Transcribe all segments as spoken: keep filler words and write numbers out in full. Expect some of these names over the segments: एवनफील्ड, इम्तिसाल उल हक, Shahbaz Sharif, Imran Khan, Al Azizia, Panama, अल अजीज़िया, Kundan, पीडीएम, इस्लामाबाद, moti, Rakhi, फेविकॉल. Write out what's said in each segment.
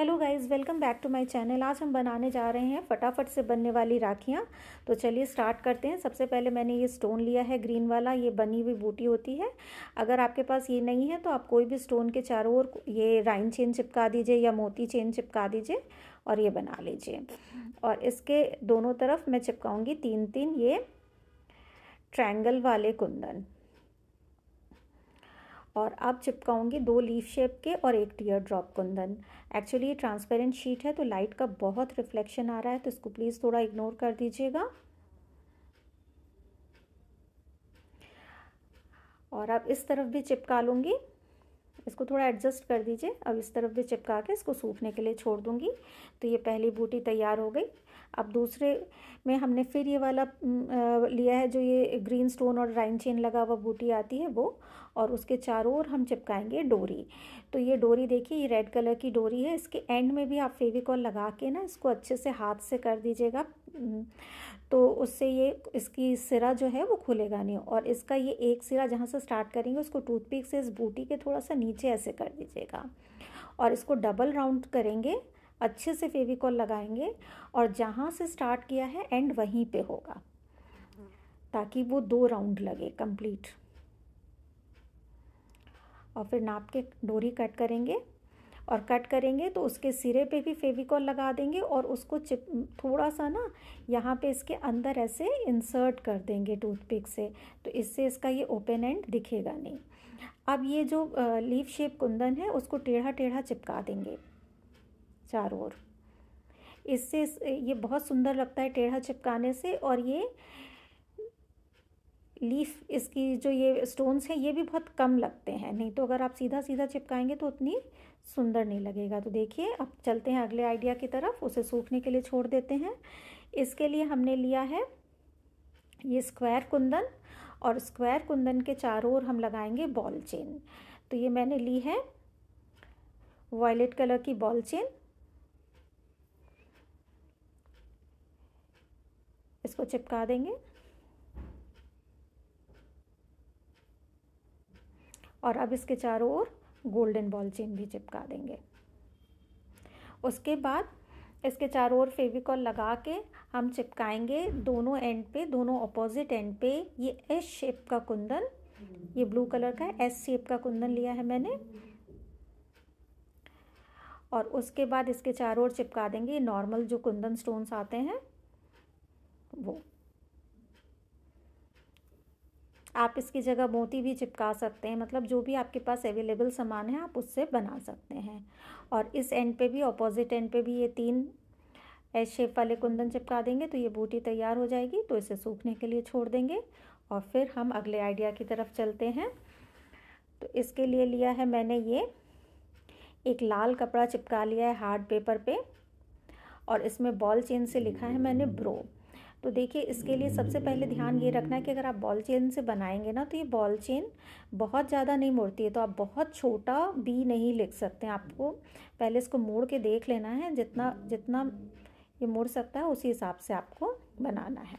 Hello guys, welcome back to my channel. आज हम बनाने जा राहे हैं फटाफट से बनने वाली राखियाँ। तो चलिए स्टार्ट करते हैं। सबसे पहले मैंने ये स्टोन लिया है, ग्रीन वाला। ये बनी हुई बूटी होती है। अगर आपके पास ये नहीं है तो आप कोई भी स्टोन के चारों ओर ये राइन चेन चिपका दीजिए या मोती चेन चिपका दीजिए और ये बना लीजिए। और इसके दोनों तरफ मैं चिपकाऊँगी तीन तीन ये ट्रायंगल वाले कुंदन। और अब चिपकाऊंगी दो लीफ शेप के और एक टीयर ड्रॉप कुंदन। एक्चुअली ये ट्रांसपेरेंट शीट है तो लाइट का बहुत रिफ्लेक्शन आ रहा है, तो इसको प्लीज़ थोड़ा इग्नोर कर दीजिएगा। और अब इस तरफ भी चिपका लूँगी, इसको थोड़ा एडजस्ट कर दीजिए। अब इस तरफ भी चिपका के इसको सूखने के लिए छोड़ दूँगी। तो ये पहली बूटी तैयार हो गई। अब दूसरे में हमने फिर ये वाला लिया है, जो ये ग्रीन स्टोन और राइन चेन लगा हुआ बूटी आती है वो, और उसके चारों ओर हम चिपकाएंगे डोरी। तो ये डोरी देखिए, ये रेड कलर की डोरी है। इसके एंड में भी आप फेविकॉल लगा के ना इसको अच्छे से हाथ से कर दीजिएगा, तो उससे ये इसकी सिरा जो है वो खुलेगा नहीं। और इसका ये एक सिरा जहाँ से स्टार्ट करेंगे उसको टूथपिक से इस बूटी के थोड़ा सा नीचे ऐसे कर दीजिएगा। और इसको डबल राउंड करेंगे, अच्छे से फेविकॉल लगाएंगे, और जहाँ से स्टार्ट किया है एंड वहीं पे होगा, ताकि वो दो राउंड लगे कंप्लीट। और फिर नाप के डोरी कट करेंगे, और कट करेंगे तो उसके सिरे पे भी फेविकॉल लगा देंगे और उसको चिप थोड़ा सा ना यहाँ पे इसके अंदर ऐसे इंसर्ट कर देंगे टूथपिक से, तो इससे इसका ये ओपन एंड दिखेगा नहीं। अब ये जो लीफ शेप कुंदन है उसको टेढ़ा टेढ़ा चिपका देंगे चारों ओर। इससे ये बहुत सुंदर लगता है टेढ़ा चिपकाने से। और ये लीफ इसकी जो ये स्टोन्स हैं ये भी बहुत कम लगते हैं, नहीं तो अगर आप सीधा सीधा चिपकाएंगे तो उतनी सुंदर नहीं लगेगा। तो देखिए, अब चलते हैं अगले आइडिया की तरफ, उसे सूखने के लिए छोड़ देते हैं। इसके लिए हमने लिया है ये स्क्वायर कुंदन, और स्क्वायर कुंदन के चारों ओर हम लगाएंगे बॉल चेन। तो ये मैंने ली है वायलेट कलर की बॉल चेन। इसको चिपका देंगे और अब इसके चारों ओर गोल्डन बॉल चेन भी चिपका देंगे। उसके बाद इसके चारों ओर फेविकॉल लगा के हम चिपकाएंगे दोनों एंड पे, दोनों अपोजिट एंड पे ये एस शेप का कुंदन। ये ब्लू कलर का एस शेप का कुंदन लिया है मैंने। और उसके बाद इसके चारों ओर चिपका देंगे नॉर्मल जो कुंदन स्टोन्स आते हैं वो। आप इसकी जगह मोती भी चिपका सकते हैं, मतलब जो भी आपके पास अवेलेबल सामान है आप उससे बना सकते हैं। और इस एंड पे भी, ऑपोजिट एंड पे भी ये तीन एस शेप वाले कुंदन चिपका देंगे तो ये बूटी तैयार हो जाएगी। तो इसे सूखने के लिए छोड़ देंगे और फिर हम अगले आइडिया की तरफ चलते हैं। तो इसके लिए लिया है मैंने ये एक लाल कपड़ा चिपका लिया है हार्ड पेपर पे, और इसमें बॉल चेन से लिखा है मैंने ब्रो। तो देखिए, इसके लिए सबसे पहले ध्यान ये रखना है कि अगर आप बॉल चेन से बनाएंगे ना तो ये बॉल चेन बहुत ज़्यादा नहीं मुड़ती है, तो आप बहुत छोटा बी नहीं लिख सकते हैं। आपको पहले इसको मोड़ के देख लेना है, जितना जितना ये मुड़ सकता है उसी हिसाब से आपको बनाना है।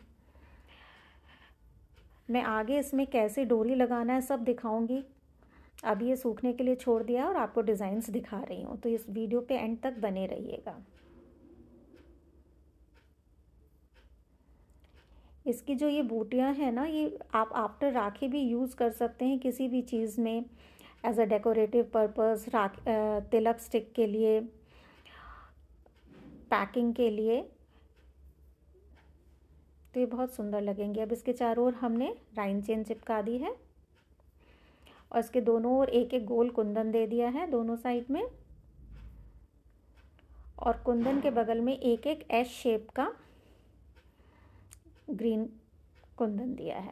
मैं आगे इसमें कैसे डोरी लगाना है सब दिखाऊंगी। अब ये सूखने के लिए छोड़ दिया और आपको डिज़ाइंस दिखा रही हूँ, तो इस वीडियो पर एंड तक बने रहिएगा। इसकी जो ये बूटियां हैं ना, ये आप आफ्टर राखी भी यूज़ कर सकते हैं किसी भी चीज़ में, एज अ डेकोरेटिव पर्पस, राख तिलक स्टिक के लिए, पैकिंग के लिए। तो ये बहुत सुंदर लगेंगे। अब इसके चारों ओर हमने राइन चेन चिपका दी है और इसके दोनों ओर एक एक गोल कुंदन दे दिया है दोनों साइड में, और कुंदन के बगल में एक एक एस शेप का ग्रीन कुंदन दिया है।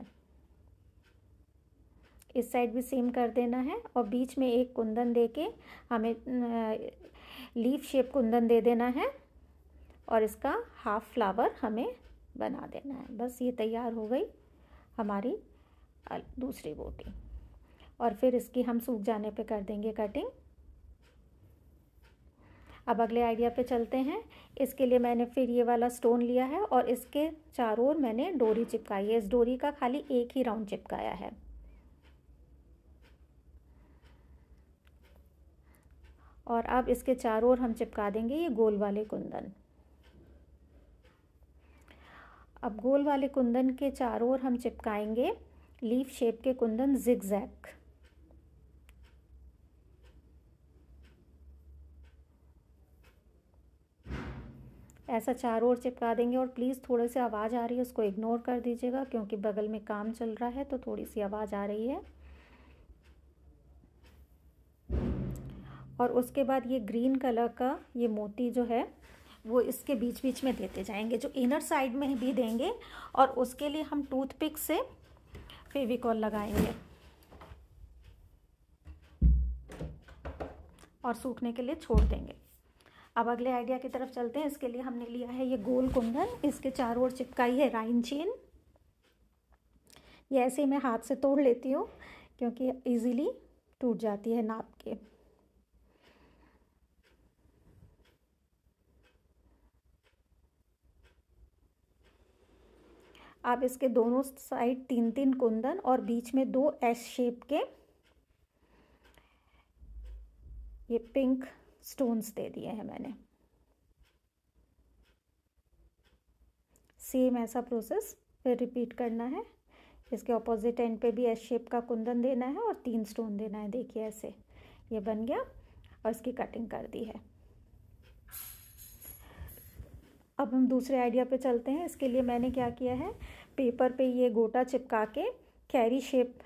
इस साइड भी सेम कर देना है, और बीच में एक कुंदन देके हमें लीफ शेप कुंदन दे देना है और इसका हाफ फ्लावर हमें बना देना है। बस ये तैयार हो गई हमारी दूसरी बूटी। और फिर इसकी हम सूख जाने पे कर देंगे कटिंग। अब अगले आइडिया पे चलते हैं। इसके लिए मैंने फिर ये वाला स्टोन लिया है और इसके चारों ओर मैंने डोरी चिपकाई है। इस डोरी का खाली एक ही राउंड चिपकाया है। और अब इसके चारों ओर हम चिपका देंगे ये गोल वाले कुंदन। अब गोल वाले कुंदन के चारों ओर हम चिपकाएंगे लीफ शेप के कुंदन जिगजैग। ऐसा चारों ओर चिपका देंगे और प्लीज़ थोड़ी सी आवाज़ आ रही है उसको इग्नोर कर दीजिएगा क्योंकि बगल में काम चल रहा है तो थोड़ी सी आवाज़ आ रही है। और उसके बाद ये ग्रीन कलर का ये मोती जो है वो इसके बीच बीच में देते जाएंगे, जो इनर साइड में भी देंगे। और उसके लिए हम टूथपिक से फेविकॉल लगाएंगे और सूखने के लिए छोड़ देंगे। अब अगले आइडिया की तरफ चलते हैं। इसके लिए हमने लिया है ये गोल कुंदन, इसके चारों ओर चिपकाई है राइन चेन। ये ऐसे मैं हाथ से तोड़ लेती हूँ क्योंकि इजीली टूट जाती है नाप के। आप इसके दोनों साइड तीन तीन कुंदन और बीच में दो एस शेप के ये पिंक स्टोन्स दे दिए हैं मैंने। सेम ऐसा प्रोसेस फिर रिपीट करना है। इसके ऑपोजिट एंड पे भी एस शेप का कुंदन देना है और तीन स्टोन देना है। देखिए ऐसे ये बन गया और इसकी कटिंग कर दी है। अब हम दूसरे आइडिया पे चलते हैं। इसके लिए मैंने क्या किया है, पेपर पे ये गोटा चिपका के कैरी शेप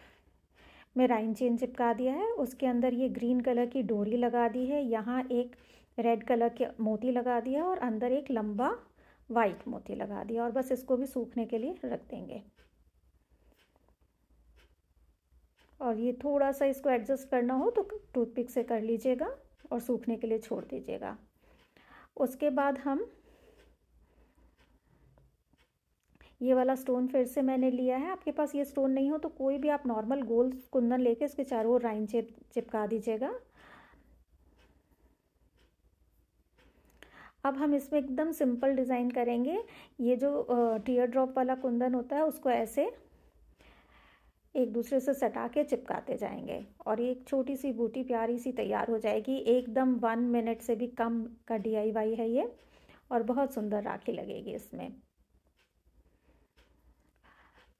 में राइन चेन चिपका दिया है। उसके अंदर ये ग्रीन कलर की डोरी लगा दी है, यहाँ एक रेड कलर के मोती लगा दिया और अंदर एक लंबा वाइट मोती लगा दिया। और बस इसको भी सूखने के लिए रख देंगे। और ये थोड़ा सा इसको एडजस्ट करना हो तो टूथपिक से कर लीजिएगा और सूखने के लिए छोड़ दीजिएगा। उसके बाद हम ये वाला स्टोन फिर से मैंने लिया है। आपके पास ये स्टोन नहीं हो तो कोई भी आप नॉर्मल गोल कुंदन लेके इसके चारों ओर राइन चिप चिपका दीजिएगा। अब हम इसमें एकदम सिंपल डिज़ाइन करेंगे। ये जो टीयर ड्रॉप वाला कुंदन होता है उसको ऐसे एक दूसरे से सटा के चिपकाते जाएंगे और ये एक छोटी सी बूटी प्यारी सी तैयार हो जाएगी। एकदम वन मिनट से भी कम का डी आई वाई है ये और बहुत सुंदर राखी लगेगी इसमें।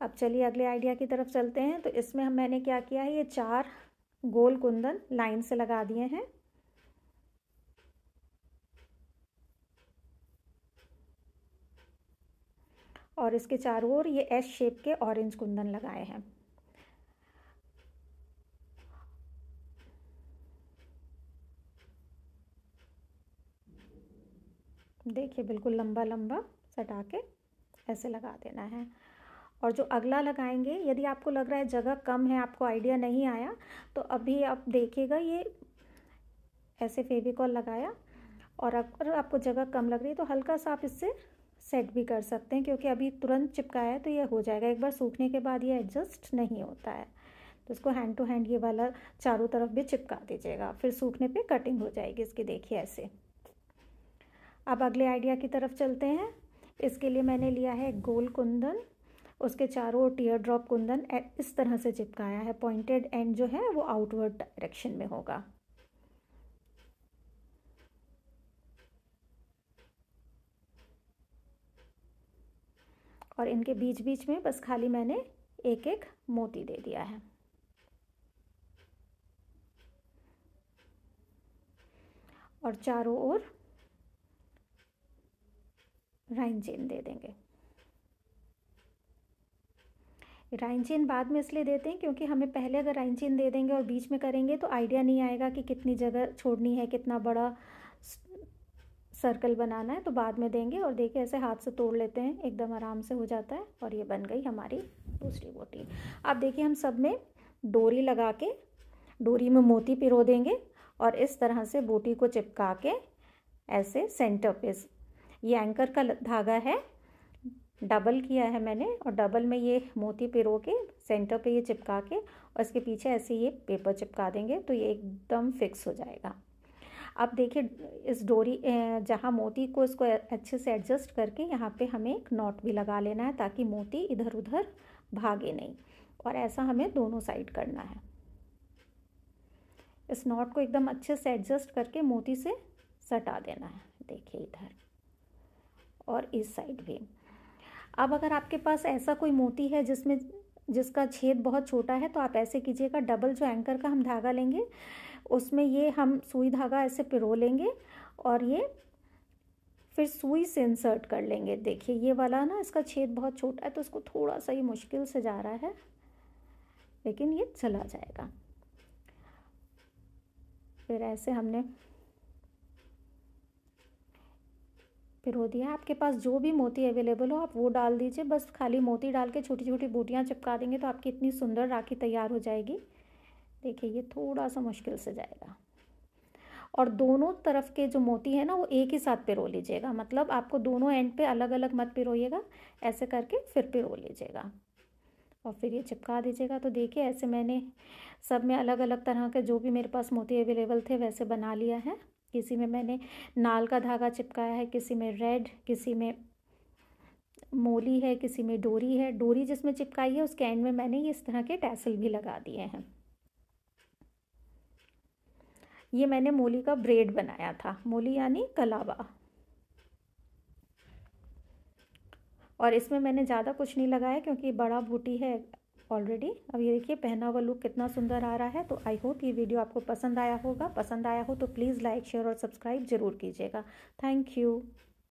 अब चलिए अगले आइडिया की तरफ चलते हैं। तो इसमें हम मैंने क्या किया है, ये चार गोल कुंदन लाइन से लगा दिए हैं। और इसके चारों ओर ये एस शेप के ऑरेंज कुंदन लगाए हैं। देखिए बिल्कुल लंबा लंबा सटा के ऐसे लगा देना है। और जो अगला लगाएंगे, यदि आपको लग रहा है जगह कम है, आपको आइडिया नहीं आया, तो अभी आप देखिएगा ये ऐसे फेविकॉल लगाया। और अगर आपको जगह कम लग रही है तो हल्का सा आप इससे सेट भी कर सकते हैं क्योंकि अभी तुरंत चिपकाया है तो ये हो जाएगा। एक बार सूखने के बाद ये एडजस्ट नहीं होता है तो इसको हैंड टू हैंड ये वाला चारों तरफ भी चिपका दीजिएगा, फिर सूखने पर कटिंग हो जाएगी इसकी। देखिए ऐसे। अब अगले आइडिया की तरफ चलते हैं। इसके लिए मैंने लिया है गोल कुंदन, उसके चारों ओर टीयर ड्रॉप कुंदन इस तरह से चिपकाया है। पॉइंटेड एंड जो है वो आउटवर्ड डायरेक्शन में होगा। और इनके बीच बीच में बस खाली मैंने एक एक मोती दे दिया है। और चारों ओर राइन चेन दे देंगे। राइन चेन बाद में इसलिए देते हैं क्योंकि हमें पहले अगर राइन चेन दे देंगे और बीच में करेंगे तो आइडिया नहीं आएगा कि कितनी जगह छोड़नी है, कितना बड़ा सर्कल बनाना है, तो बाद में देंगे। और देखिए ऐसे हाथ से तोड़ लेते हैं, एकदम आराम से हो जाता है। और ये बन गई हमारी दूसरी बोटी। अब देखिए हम सब में डोरी लगा के डोरी में मोती पिरो देंगे और इस तरह से बोटी को चिपका के ऐसे सेंटर पे। ये एंकर का धागा है, डबल किया है मैंने और डबल में ये मोती पिरो के सेंटर पे ये चिपका के और इसके पीछे ऐसे ये पेपर चिपका देंगे तो ये एकदम फिक्स हो जाएगा। अब देखिए इस डोरी जहाँ मोती को इसको अच्छे से एडजस्ट करके यहाँ पे हमें एक नॉट भी लगा लेना है ताकि मोती इधर उधर भागे नहीं। और ऐसा हमें दोनों साइड करना है। इस नॉट को एकदम अच्छे से एडजस्ट करके मोती से सटा देना है। देखिए इधर और इस साइड भी। अब अगर आपके पास ऐसा कोई मोती है जिसमें जिसका छेद बहुत छोटा है तो आप ऐसे कीजिएगा, डबल जो एंकर का हम धागा लेंगे उसमें ये हम सुई धागा ऐसे पिरो लेंगे और ये फिर सुई से इंसर्ट कर लेंगे। देखिए ये वाला ना इसका छेद बहुत छोटा है तो इसको थोड़ा सा ये मुश्किल से जा रहा है, लेकिन ये चला जाएगा। फिर ऐसे हमने पिरो दिया। आपके पास जो भी मोती अवेलेबल हो आप वो डाल दीजिए, बस खाली मोती डाल के छोटी छोटी बूटियाँ चिपका देंगे तो आपकी इतनी सुंदर राखी तैयार हो जाएगी। देखिए ये थोड़ा सा मुश्किल से जाएगा। और दोनों तरफ के जो मोती है ना वो एक ही साथ पिरो लीजिएगा, मतलब आपको दोनों एंड पे अलग अलग मत पिरोइएगा, ऐसे करके फिर पिरो लीजिएगा और फिर ये चिपका दीजिएगा। तो देखिए ऐसे मैंने सब में अलग अलग तरह के जो भी मेरे पास मोती अवेलेबल थे वैसे बना लिया है। किसी में मैंने नाल का धागा चिपकाया है, किसी में रेड, किसी में मोली है, किसी में डोरी है। डोरी जिसमें चिपकाई है उसके एंड में मैंने ये इस तरह के टैसल भी लगा दिए हैं। ये मैंने मोली का ब्रेड बनाया था, मोली यानी कलावा। और इसमें मैंने ज़्यादा कुछ नहीं लगाया क्योंकि बड़ा बूटी है ऑलरेडी। अब ये देखिए पहना हुआ लुक कितना सुंदर आ रहा है। तो आई होप ये वीडियो आपको पसंद आया होगा। पसंद आया हो तो प्लीज़ लाइक शेयर और सब्सक्राइब ज़रूर कीजिएगा। Thank you.